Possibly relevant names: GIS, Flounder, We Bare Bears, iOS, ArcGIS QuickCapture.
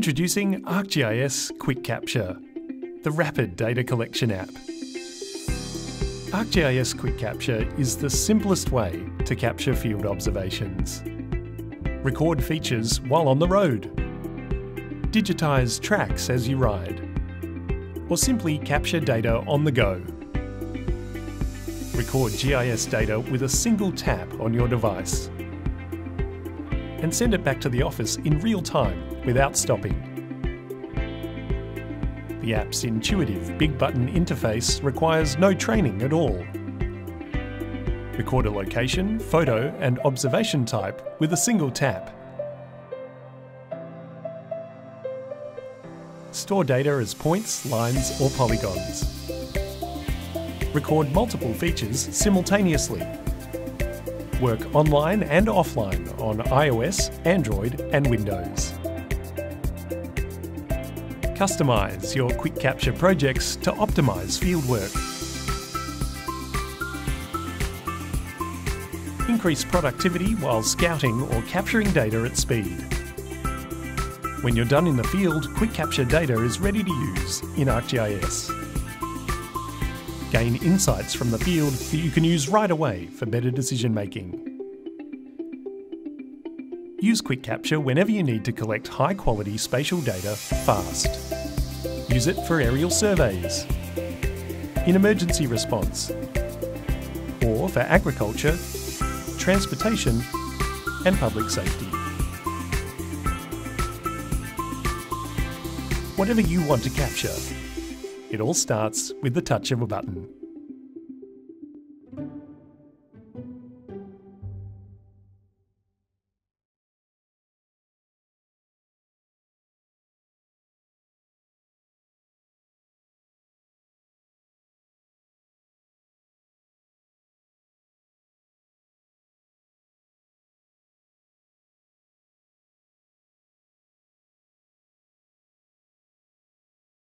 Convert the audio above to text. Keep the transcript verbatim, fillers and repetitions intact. Introducing ArcGIS QuickCapture, the rapid data collection app. ArcGIS QuickCapture is the simplest way to capture field observations. Record features while on the road. Digitise tracks as you ride. Or simply capture data on the go. Record G I S data with a single tap on your device. And send it back to the office in real time without stopping. The app's intuitive big button interface requires no training at all. Record a location, photo and observation type with a single tap. Store data as points, lines or polygons. Record multiple features simultaneously. Work online and offline on iOS, Android and Windows. Customise your QuickCapture projects to optimise fieldwork. Increase productivity while scouting or capturing data at speed. When you're done in the field, QuickCapture data is ready to use in ArcGIS. Gain insights from the field that you can use right away for better decision making. Use QuickCapture whenever you need to collect high-quality spatial data fast. Use it for aerial surveys, in emergency response, or for agriculture, transportation, and public safety. Whatever you want to capture, it all starts with the touch of a button.